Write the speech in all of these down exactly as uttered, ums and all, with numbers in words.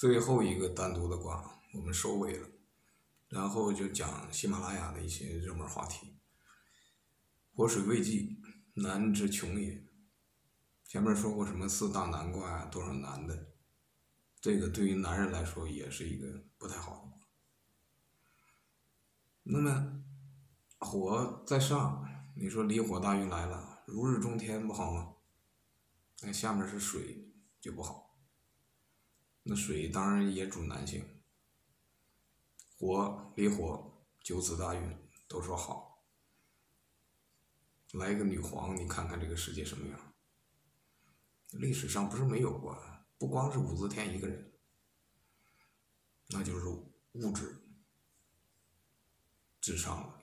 最后一个单独的卦我们收尾了，然后就讲喜马拉雅的一些热门话题。火水未济，难之穷也。前面说过什么四大难卦啊，多少难的，这个对于男人来说也是一个不太好的。那么火在上，你说离火大运来了，如日中天不好吗？那下面是水就不好，那水当然也主男性。火离火九子大运都说好，来个女皇，你看看这个世界什么样？历史上不是没有过，不光是武则天一个人，那就是物质至上了。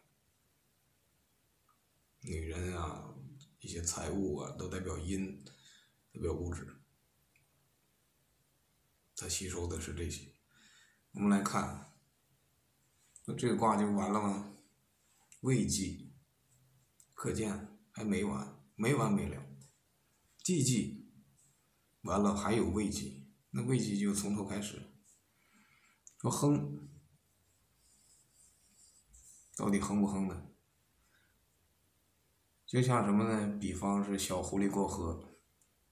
女人啊，一些财物啊，都代表阴，代表物质，它吸收的是这些。我们来看，那这个卦就完了吗？未济，可见还没完，没完没了。既济完了，还有未济，那未济就从头开始。说亨，到底亨不亨呢？就像什么呢？比方是小狐狸过河，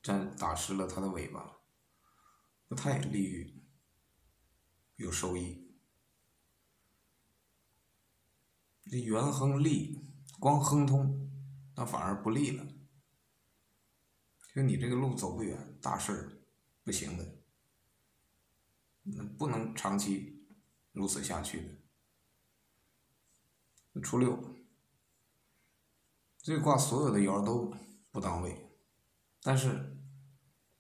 沾打湿了它的尾巴，不太利于有收益。这元亨利，光亨通，那反而不利了。就你这个路走不远，大事儿不行的，那不能长期如此下去的。初六。这卦所有的爻都不当位，但是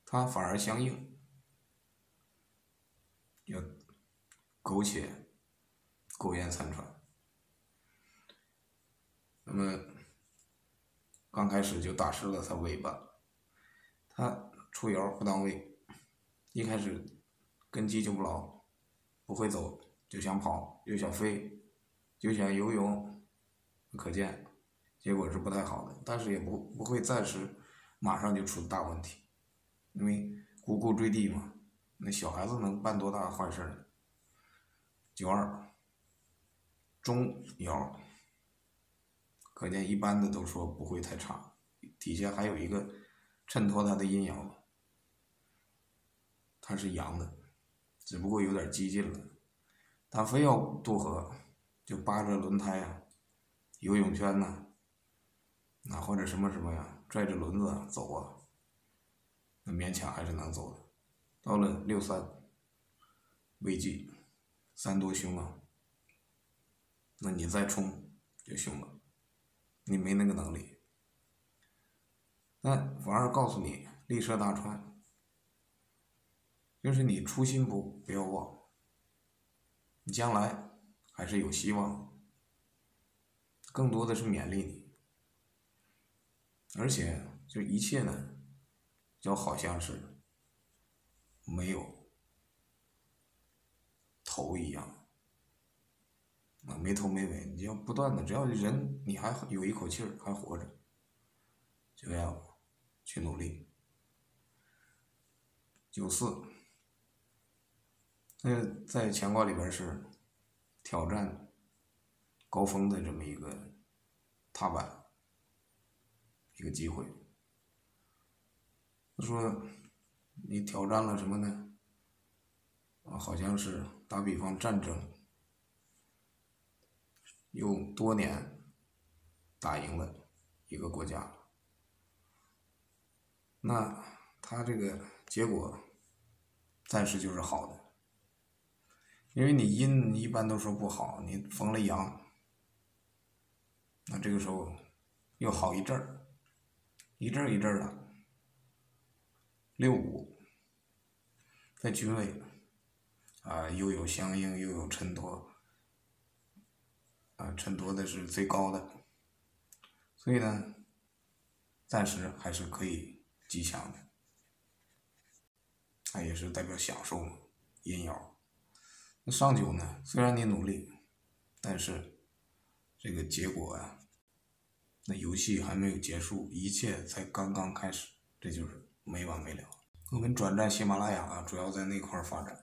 它反而相应，要苟且苟延残喘。那么刚开始就打湿了它尾巴，它出爻不当位，一开始根基就不牢，不会走就想跑，又想飞，又想游泳，可见结果是不太好的，但是也不不会暂时马上就出大问题，因为咕咕坠地嘛，那小孩子能办多大坏事呢？九二中爻，可见一般的都说不会太差，底下还有一个衬托它的阴爻，它是阳的，只不过有点激进了，它非要渡河，就扒着轮胎啊，游泳圈呐、啊。那或者什么什么呀，拽着轮子、啊、走啊，那勉强还是能走的。到了六三，未济，三多凶啊，那你再冲就凶了，你没那个能力。那反而告诉你，立涉大川，就是你初心不不要忘，你将来还是有希望，更多的是勉励你。而且就一切呢就好像是没有头一样，没头没尾，你要不断的，只要人你还有一口气儿还活着，就要去努力。九四，那在乾卦里边是挑战高峰的这么一个踏板，一个机会。他说你挑战了什么呢？啊，好像是打比方战争，用多年打赢了一个国家，那他这个结果暂时就是好的，因为你阴一般都说不好，你逢了阳，那这个时候又好一阵儿。一阵一阵的。六五在君位啊，又有相应，又有衬托啊，衬托的是最高的，所以呢暂时还是可以吉祥的，它也是代表享受嘛，阴爻。那上九呢，虽然你努力，但是这个结果啊，那游戏还没有结束，一切才刚刚开始，这就是没完没了。我们转战喜马拉雅啊，主要在那块儿发展。